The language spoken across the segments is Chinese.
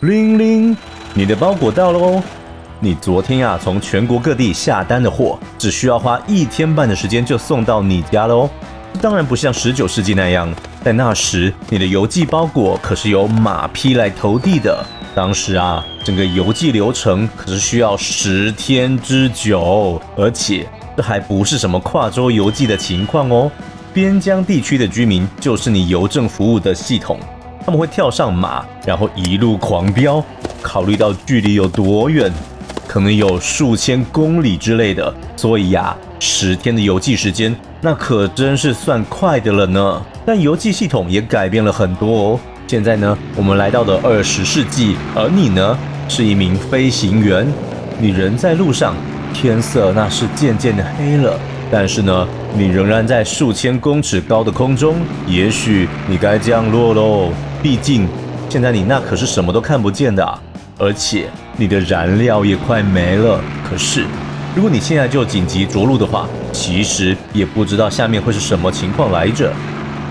铃铃，你的包裹到了哦！你昨天呀从全国各地下单的货，只需要花1天半的时间就送到你家了哦。当然不像19世纪那样，在那时你的邮寄包裹可是由马匹来投递的。当时啊，整个邮寄流程可是需要10天之久，而且这还不是什么跨州邮寄的情况哦。边疆地区的居民就是你邮政服务的系统。 他们会跳上马，然后一路狂飙。考虑到距离有多远，可能有数千公里之类的，所以呀，10天的邮寄时间，那可真是算快的了呢。但邮寄系统也改变了很多哦。现在呢，我们来到了20世纪，而你呢，是一名飞行员，你人在路上，天色那是渐渐的黑了。 但是呢，你仍然在数千公尺高的空中，也许你该降落喽。毕竟现在你那可是什么都看不见的啊，而且你的燃料也快没了。可是，如果你现在就紧急着陆的话，其实也不知道下面会是什么情况来着。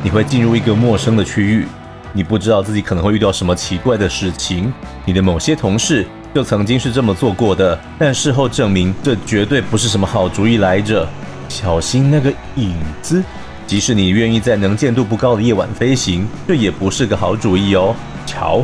你会进入一个陌生的区域，你不知道自己可能会遇到什么奇怪的事情。你的某些同事就曾经是这么做过的，但事后证明这绝对不是什么好主意来着。 小心那个影子！即使你愿意在能见度不高的夜晚飞行，这也不是个好主意哦。瞧，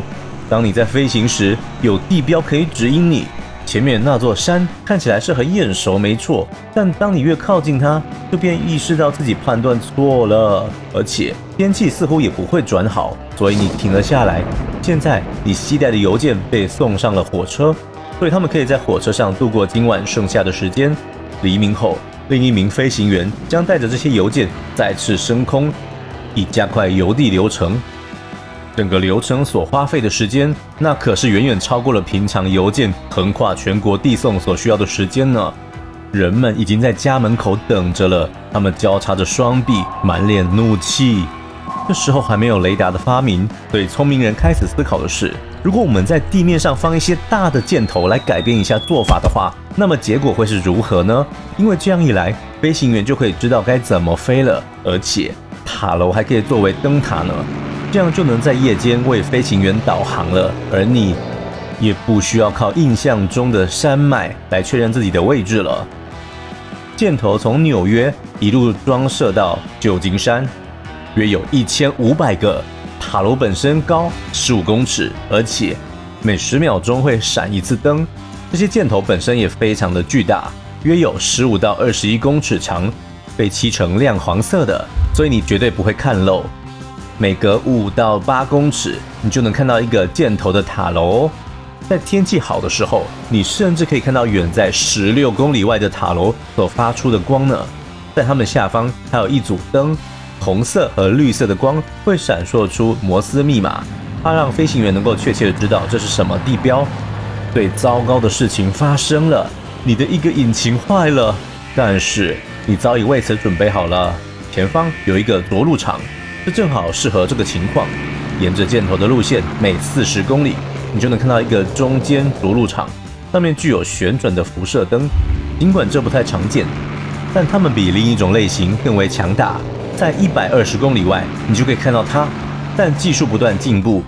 当你在飞行时，有地标可以指引你。前面那座山看起来是很眼熟，没错。但当你越靠近它，就便意识到自己判断错了。而且天气似乎也不会转好，所以你停了下来。现在你携带的邮件被送上了火车，所以他们可以在火车上度过今晚剩下的时间。黎明后。 另一名飞行员将带着这些邮件再次升空，以加快邮递流程。整个流程所花费的时间，那可是远远超过了平常邮件横跨全国递送所需要的时间呢。人们已经在家门口等着了，他们交叉着双臂，满脸怒气。这时候还没有雷达的发明，所以聪明人开始思考的是：如果我们在地面上放一些大的箭头来改变一下做法的话。 那么结果会是如何呢？因为这样一来，飞行员就可以知道该怎么飞了，而且塔楼还可以作为灯塔呢，这样就能在夜间为飞行员导航了。而你也不需要靠印象中的山脉来确认自己的位置了。箭头从纽约一路装设到旧金山，约有1500个。塔楼本身高15公尺，而且每10秒钟会闪一次灯。 这些箭头本身也非常的巨大，约有15到21公尺长，被漆成亮黄色的，所以你绝对不会看漏。每隔5到8公尺，你就能看到一个箭头的塔楼哦。在天气好的时候，你甚至可以看到远在16公里外的塔楼所发出的光呢。在它们下方还有一组灯，红色和绿色的光会闪烁出摩斯密码，它让飞行员能够确切的知道这是什么地标。 最糟糕的事情发生了，你的一个引擎坏了，但是你早已为此准备好了。前方有一个着陆场，这正好适合这个情况。沿着箭头的路线，每40公里你就能看到一个中间着陆场，上面具有旋转的辐射灯。尽管这不太常见，但它们比另一种类型更为强大。在120公里外，你就可以看到它。但技术不断进步。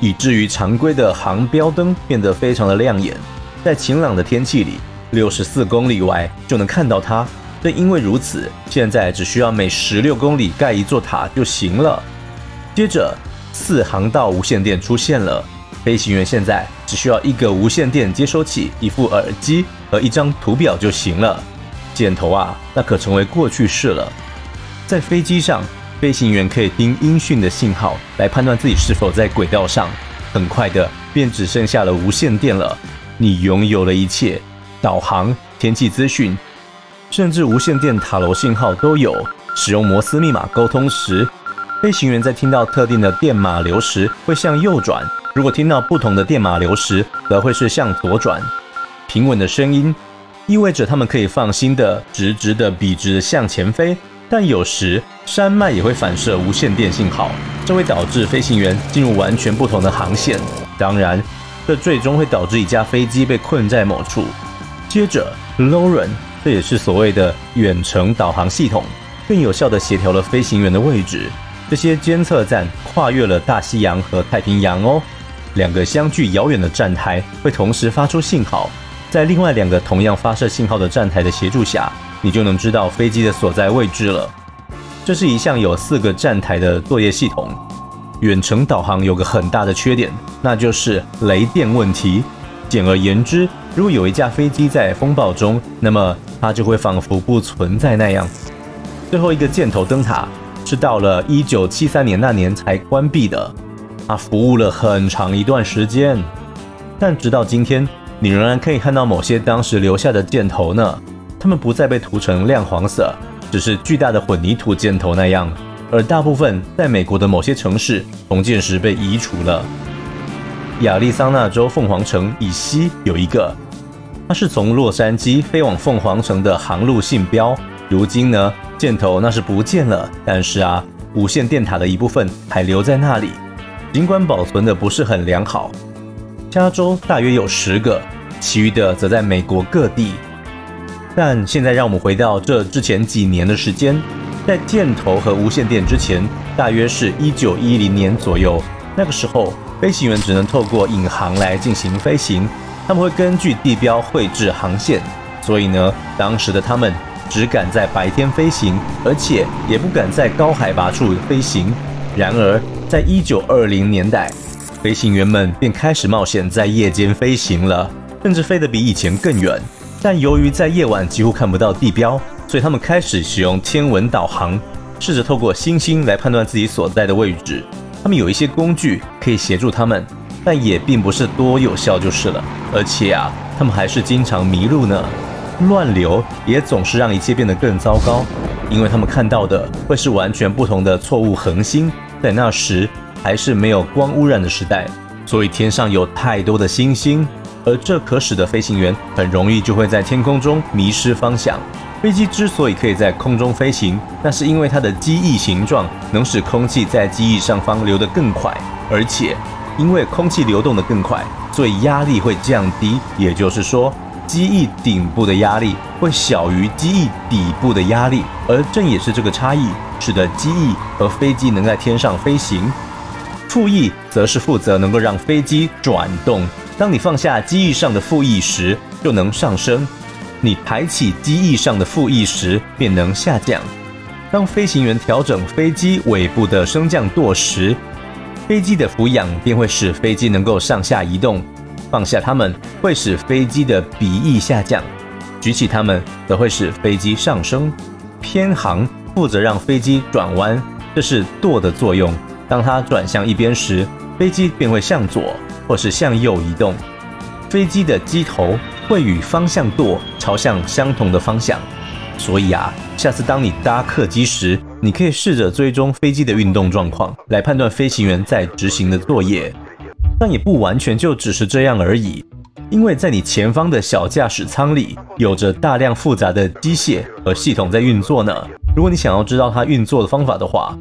以至于常规的航标灯变得非常的亮眼，在晴朗的天气里，64公里外就能看到它。正因为如此，现在只需要每16公里盖一座塔就行了。接着，4航道无线电出现了，飞行员现在只需要一个无线电接收器、一副耳机和一张图表就行了。箭头啊，那可成为过去式了。在飞机上。 飞行员可以听音讯的信号来判断自己是否在轨道上。很快的，便只剩下了无线电了。你拥有了一切：导航、天气资讯，甚至无线电塔楼信号都有。使用摩斯密码沟通时，飞行员在听到特定的电码流时会向右转；如果听到不同的电码流时，则会是向左转。平稳的声音意味着他们可以放心的笔直的向前飞。 但有时山脉也会反射无线电信号，这会导致飞行员进入完全不同的航线。当然，这最终会导致一架飞机被困在某处。接着 ，Lauren， 这也是所谓的远程导航系统，更有效地协调了飞行员的位置。这些监测站跨越了大西洋和太平洋哦。两个相距遥远的站台会同时发出信号，在另外两个同样发射信号的站台的协助下，你就能知道飞机的所在位置了。这是一项有4个站台的作业系统。远程导航有个很大的缺点，那就是雷电问题。简而言之，如果有一架飞机在风暴中，那么它就会仿佛不存在那样。最后一个箭头灯塔是到了1973年那年才关闭的，它服务了很长一段时间，但直到今天，你仍然可以看到某些当时留下的箭头呢。它们不再被涂成亮黄色，只是巨大的混凝土箭头那样，而大部分在美国的某些城市重建时被移除了。亚利桑那州凤凰城以西有一个，它是从洛杉矶飞往凤凰城的航路信标。如今呢，箭头那是不见了，但是啊，无线电塔的一部分还留在那里，尽管保存的不是很良好。加州大约有10个，其余的则在美国各地。但现在让我们回到这之前几年的时间，在箭头和无线电之前，大约是1910年左右。那个时候，飞行员只能透过引航来进行飞行，他们会根据地标绘制航线，所以呢，当时的他们只敢在白天飞行，而且也不敢在高海拔处飞行。然而，在1920年代，飞行员们便开始冒险在夜间飞行了，甚至飞得比以前更远。但由于在夜晚几乎看不到地标，所以他们开始使用天文导航，试着透过星星来判断自己所在的位置。他们有一些工具可以协助他们，但也并不是多有效就是了。而且啊，他们还是经常迷路呢。乱流也总是让一切变得更糟糕，因为他们看到的会是完全不同的错误恒星。在那时还是没有光污染的时代，所以天上有太多的星星，而这可使得飞行员很容易就会在天空中迷失方向。飞机之所以可以在空中飞行，那是因为它的机翼形状能使空气在机翼上方流得更快，而且因为空气流动得更快，所以压力会降低，也就是说机翼顶部的压力会小于机翼底部的压力，而正也是这个差异，使得机翼和飞机能在天上飞行。副翼则是负责能够让飞机转动，当你放下机翼上的副翼时，就能上升；你抬起机翼上的副翼时，便能下降。当飞行员调整飞机尾部的升降舵时，飞机的俯仰便会使飞机能够上下移动。放下它们会使飞机的鼻翼下降，举起它们则会使飞机上升。偏航负责让飞机转弯，这是舵的作用。当它转向一边时，飞机便会向左或是向右移动。飞机的机头会与方向舵朝向相同的方向，所以啊，下次当你搭客机时，你可以试着追踪飞机的运动状况，来判断飞行员在执行的作业。但也不完全就只是这样而已，因为在你前方的小驾驶舱里，有着大量复杂的机械和系统在运作呢。如果你想要知道它运作的方法的话，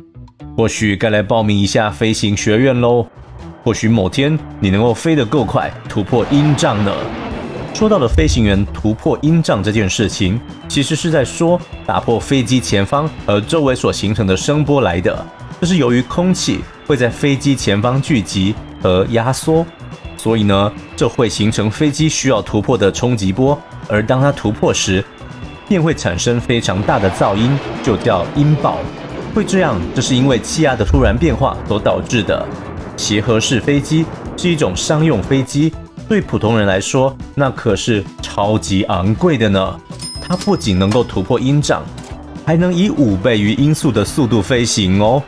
或许该来报名一下飞行学院喽。或许某天你能够飞得够快，突破音障呢。说到了飞行员突破音障这件事情，其实是在说打破飞机前方和周围所形成的声波来的。这是由于空气会在飞机前方聚集和压缩，所以呢，这会形成飞机需要突破的冲击波。而当它突破时，便会产生非常大的噪音，就叫音爆。会这样，这是因为气压的突然变化所导致的。协和式飞机是一种商用飞机，对普通人来说，那可是超级昂贵的呢。它不仅能够突破音障，还能以5倍于音速的速度飞行哦。